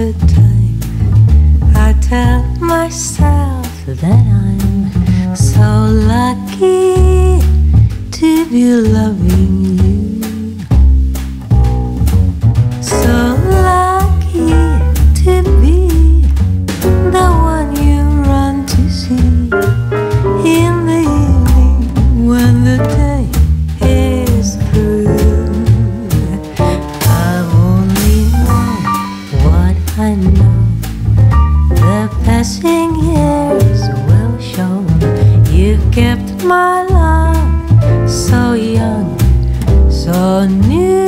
good time. I tell myself that I'm so lucky to be loving you, so lucky to be the one you run to see in the evening when the day is through. I only know what I know. The passing years will show. You kept my love so young, so new.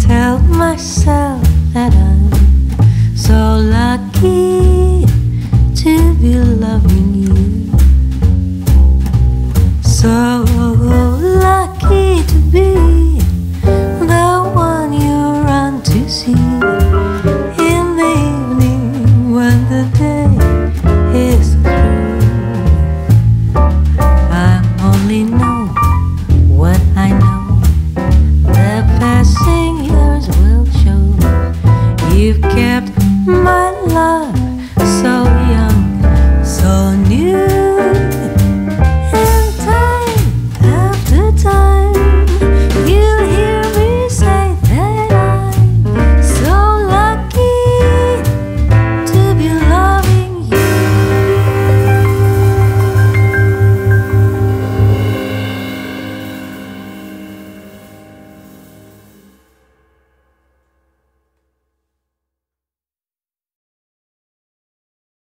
Tell myself that I